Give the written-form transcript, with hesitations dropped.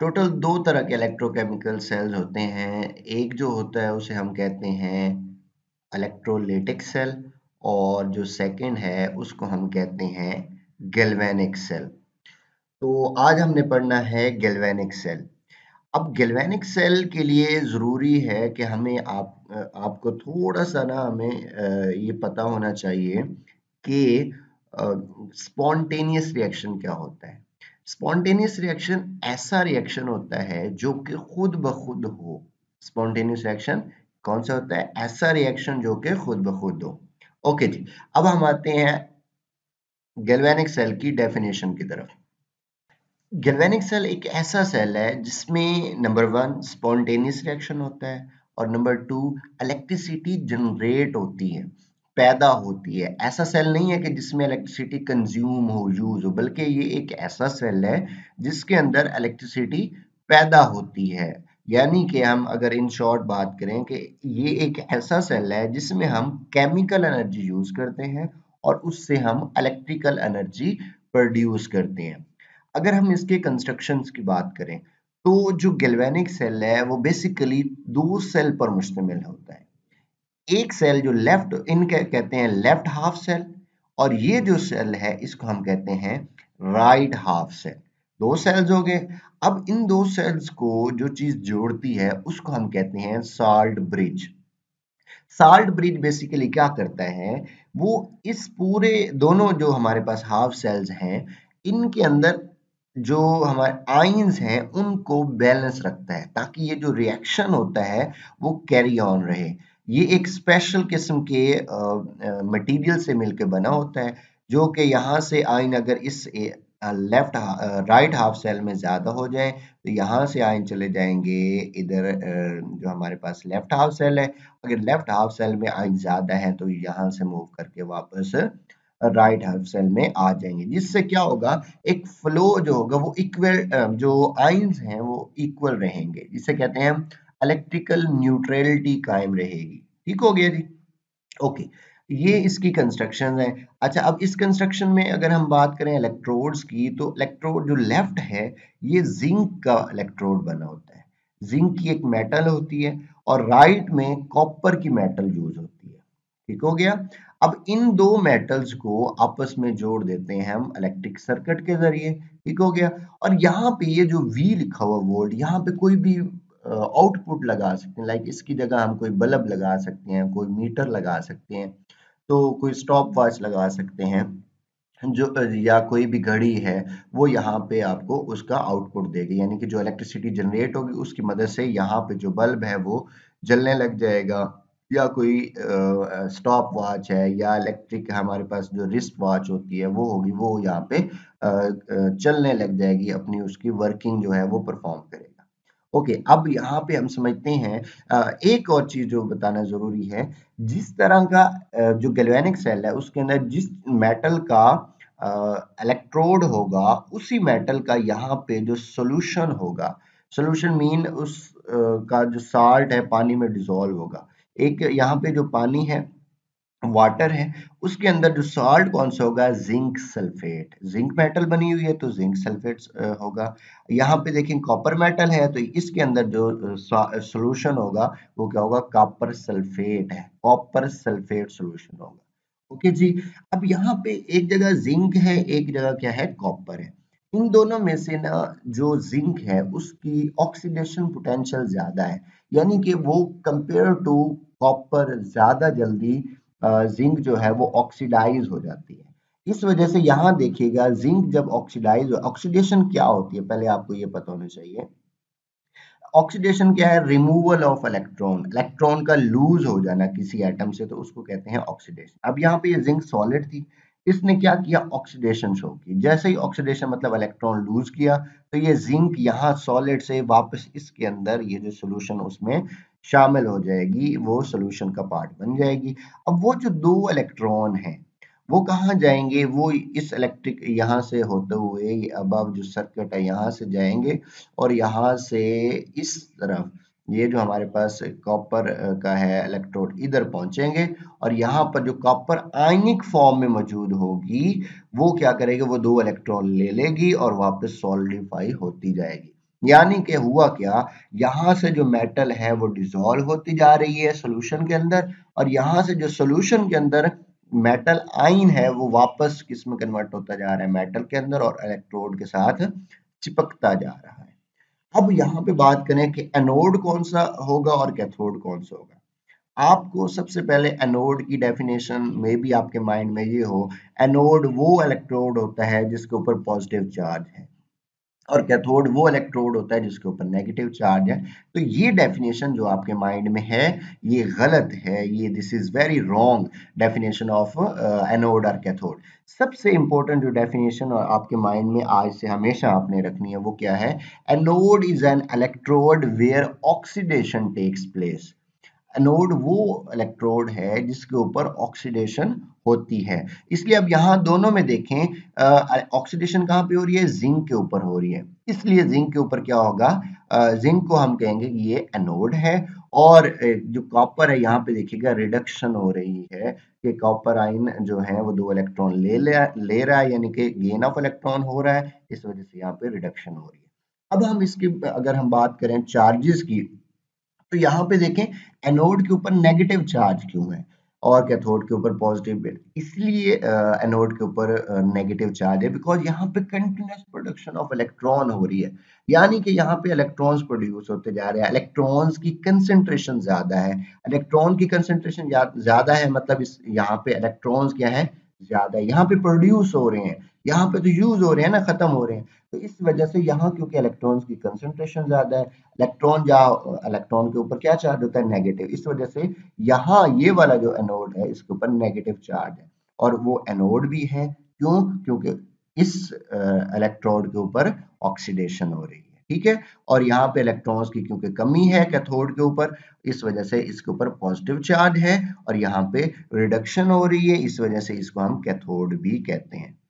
Total दो तरह के इलेक्ट्रोकेमिकल सेल्स होते हैं। एक जो होता है उसे हम कहते हैं इलेक्ट्रोलाइटिक सेल और जो सेकंड है उसको हम कहते हैं गैल्वेनिक सेल। तो आज हमने पढ़ना है गैल्वेनिक सेल। अब गैल्वेनिक सेल के लिए ज़रूरी है कि हमें आपको थोड़ा सा ना हमें ये पता होना चाहिए कि स्पॉन्टेनियस रिएक्शन क्या होता है। स्पॉन्टेनियस रिएक्शन ऐसा रिएक्शन होता है जो कि खुद ब खुद हो। स्पॉन्टेनियस रिएक्शन कौन सा होता है? ऐसा रिएक्शन जो कि खुद ब खुद हो। ओके जी, अब हम आते हैं गैल्वेनिक सेल की डेफिनेशन की तरफ। गैल्वेनिक सेल एक ऐसा सेल है जिसमें नंबर वन स्पॉन्टेनियस रिएक्शन होता है और नंबर टू इलेक्ट्रिसिटी जनरेट होती है, पैदा होती है। ऐसा सेल नहीं है कि जिसमें इलेक्ट्रिसिटी कंज्यूम हो, यूज हो, बल्कि ये एक ऐसा सेल है जिसके अंदर इलेक्ट्रिसिटी पैदा होती है। यानी कि हम अगर इन शॉर्ट बात करें कि ये एक ऐसा सेल है जिसमें हम केमिकल एनर्जी यूज करते हैं और उससे हम इलेक्ट्रिकल एनर्जी प्रोड्यूस करते हैं। अगर हम इसके कंस्ट्रक्शंस की बात करें तो जो गैल्वेनिक सेल है वो बेसिकली दो सेल पर मुश्तमिल होता है। एक सेल जो लेफ्ट इनके कहते हैं लेफ्ट हाफ सेल और ये जो सेल है इसको हम कहते हैं राइट हाफ सेल। दो सेल्स हो गए। अब इन दो सेल्स को जो चीज जोड़ती है उसको हम कहते हैं salt bridge. Salt bridge basically क्या करता है, वो इस पूरे दोनों जो हमारे पास हाफ सेल्स हैं इनके अंदर जो हमारे आयंस हैं उनको बैलेंस रखता है ताकि ये जो रिएक्शन होता है वो कैरी ऑन रहे। ये एक स्पेशल किस्म के मटेरियल से मिलकर बना होता है जो कि यहाँ से आयन अगर इस लेफ्ट राइट हाफ सेल में ज़्यादा हो जाए तो यहाँ से आयन चले जाएंगे इधर जो हमारे पास लेफ्ट हाफ सेल है। अगर लेफ्ट हाफ सेल में आयन ज़्यादा है तो यहाँ से मूव करके वापस राइट हाफ सेल में आ जाएंगे, जिससे क्या होगा एक फ्लो जो होगा वो इक्वल, जो आयंस हैं वो इक्वल रहेंगे, जिसे कहते हैं इलेक्ट्रिकल न्यूट्रलिटी कायम रहेगी। ठीक हो गया जी, ओके। ये इसकी कंस्ट्रक्शन है। अच्छा, अब इस कंस्ट्रक्शन में अगर हम बात करें इलेक्ट्रोड्स की तो इलेक्ट्रोड जो लेफ्ट है ये जिंक का इलेक्ट्रोड बना होता है। जिंक की एक मेटल होती है और राइट में कॉपर की मेटल यूज होती है। ठीक हो गया। अब इन दो मेटल्स को आपस में जोड़ देते हैं हम इलेक्ट्रिक सर्कट के जरिए। ठीक हो गया। और यहाँ पे ये जो V लिखा हुआ वोल्ट, यहाँ पे कोई भी आउटपुट लगा सकते हैं, लाइक इसकी जगह हम कोई बल्ब लगा सकते हैं, कोई मीटर लगा सकते हैं, तो कोई स्टॉप वॉच लगा सकते हैं जो, या कोई भी घड़ी है वो यहाँ पे आपको उसका आउटपुट देगी। यानी कि जो इलेक्ट्रिसिटी जनरेट होगी उसकी मदद से यहाँ पे जो बल्ब है वो जलने लग जाएगा, या कोई स्टॉप वॉच है, या इलेक्ट्रिक हमारे पास जो रिस्ट वॉच होती है वो होगी, वो यहाँ पे चलने लग जाएगी, अपनी उसकी वर्किंग जो है वो परफॉर्म करेगी। ओके अब यहाँ पे हम समझते हैं एक और चीज़ जो बताना ज़रूरी है। जिस तरह का जो गैल्वेनिक सेल है उसके अंदर जिस मेटल का इलेक्ट्रोड होगा उसी मेटल का यहाँ पे जो सॉल्यूशन होगा, सॉल्यूशन मीन उस का जो साल्ट है पानी में डिजोल्व होगा। एक यहाँ पे जो पानी है, वाटर है, उसके अंदर जो सॉल्ट कौन सा होगा, जिंक सल्फेट। जिंक मेटल बनी हुई है तो जिंक सल्फेट होगा। यहाँ पे देखें कॉपर मेटल है तो इसके अंदर जो सॉल्यूशन होगा वो क्या होगा, कॉपर सल्फेट है, कॉपर सल्फेट सॉल्यूशन होगा। ओके जी। अब यहाँ पे एक जगह जिंक है, एक जगह क्या है, कॉपर है। इन दोनों में से ना जो जिंक है उसकी ऑक्सीडेशन पोटेंशियल ज्यादा है, यानी कि वो कंपेयर टू कॉपर ज्यादा जल्दी जिंक जो है वो ऑक्सीडाइज हो जाती है। इस वजह से यहाँ देखिएगा जिंक जब ऑक्सीडाइज, ऑक्सीडेशन क्या होती है पहले आपको ये पता होना चाहिए। ऑक्सीडेशन क्या है, रिमूवल ऑफ इलेक्ट्रॉन, इलेक्ट्रॉन का लूज हो जाना किसी एटम से, तो उसको कहते हैं ऑक्सीडेशन। अब यहाँ पे ये जिंक सॉलिड थी, इसने क्या किया, ऑक्सीडेशन शो की। जैसे ही ऑक्सीडेशन मतलब इलेक्ट्रॉन लूज किया तो ये जिंक यहाँ सॉलिड से वापस इसके अंदर ये जो सोल्यूशन उसमें शामिल हो जाएगी, वो सॉल्यूशन का पार्ट बन जाएगी। अब वो जो दो इलेक्ट्रॉन हैं वो कहाँ जाएंगे, वो इस इलेक्ट्रिक यहाँ से होते हुए ये अब जो सर्किट है यहाँ से जाएंगे और यहाँ से इस तरफ ये जो हमारे पास कॉपर का है इलेक्ट्रोड इधर पहुँचेंगे और यहाँ पर जो कॉपर आयनिक फॉर्म में मौजूद होगी वो क्या करेगी, वो दो इलेक्ट्रॉन ले लेगी और वापस सॉलिडिफाई होती जाएगी। यानी कि हुआ क्या, यहाँ से जो मेटल है वो डिजोल्व होती जा रही है सॉल्यूशन के अंदर, और यहाँ से जो सॉल्यूशन के अंदर मेटल आयन है वो वापस किस में कन्वर्ट होता जा रहा है, मेटल के अंदर, और इलेक्ट्रोड के साथ चिपकता जा रहा है। अब यहाँ पे बात करें कि एनोड कौन सा होगा और कैथोड कौन सा होगा। आपको सबसे पहले एनोड की डेफिनेशन में भी आपके माइंड में ये हो, एनोड वो इलेक्ट्रोड होता है जिसके ऊपर पॉजिटिव चार्ज है, और कैथोड वो इलेक्ट्रोड होता है जिसके ऊपर नेगेटिव चार्ज है। तो ये डेफिनेशन जो आपके माइंड में है ये गलत है, ये this is very wrong definition of anode और कैथोड। सबसे इंपॉर्टेंट जो डेफिनेशन और आपके माइंड में आज से हमेशा आपने रखनी है वो क्या है, anode is an electrode where oxidation takes place. Anode वो इलेक्ट्रोड है जिसके ऊपर ऑक्सीडेशन होती है। इसलिए अब यहाँ दोनों में देखें, ऑक्सीडेशन कहाँ पे हो रही है, जिंक के ऊपर हो रही है, इसलिए जिंक के ऊपर क्या होगा, जिंक को हम कहेंगे कि ये एनोड है। और जो कॉपर है यहाँ पे देखिएगा रिडक्शन हो रही है कि कॉपर आयन जो है वो दो इलेक्ट्रॉन ले रहा है, यानी कि गेन ऑफ इलेक्ट्रॉन हो रहा है, इस वजह से यहाँ पे रिडक्शन हो रही है। अब हम इसकी अगर हम बात करें चार्जेस की, तो यहाँ पे देखें एनोड के ऊपर नेगेटिव चार्ज क्यों है और कैथोड के ऊपर पॉजिटिव, इसलिए एनोड के ऊपर नेगेटिव चार्ज है, बिकॉज यहाँ पे कंटिन्यूअस प्रोडक्शन ऑफ इलेक्ट्रॉन हो रही है, यानी कि यहाँ पे इलेक्ट्रॉन्स प्रोड्यूस होते जा रहे हैं। इलेक्ट्रॉन्स की कंसेंट्रेशन ज्यादा है, इलेक्ट्रॉन की कंसेंट्रेशन ज्यादा है मतलब इस यहाँ पे इलेक्ट्रॉन्स क्या है, ज्यादा यहाँ पे प्रोड्यूस हो रहे हैं, यहाँ पे तो यूज हो रहे हैं ना, खत्म हो रहे हैं, तो इस वजह से यहाँ क्योंकि इलेक्ट्रॉन्स की कंसंट्रेशन ज्यादा है, इलेक्ट्रॉन के ऊपर क्या चार्ज होता है, नेगेटिव, इस वजह से यहाँ ये वाला जो एनोड है इसके ऊपर नेगेटिव चार्ज है, और वो एनोड भी है, क्यों, क्योंकि इस इलेक्ट्रोड के ऊपर ऑक्सीडेशन हो रही है, ठीक है, और यहाँ पे इलेक्ट्रॉन्स की क्योंकि कमी है कैथोड के ऊपर, इस वजह से इसके ऊपर पॉजिटिव चार्ज है, और यहाँ पे रिडक्शन हो रही है, इस वजह से इसको हम कैथोड भी कहते हैं।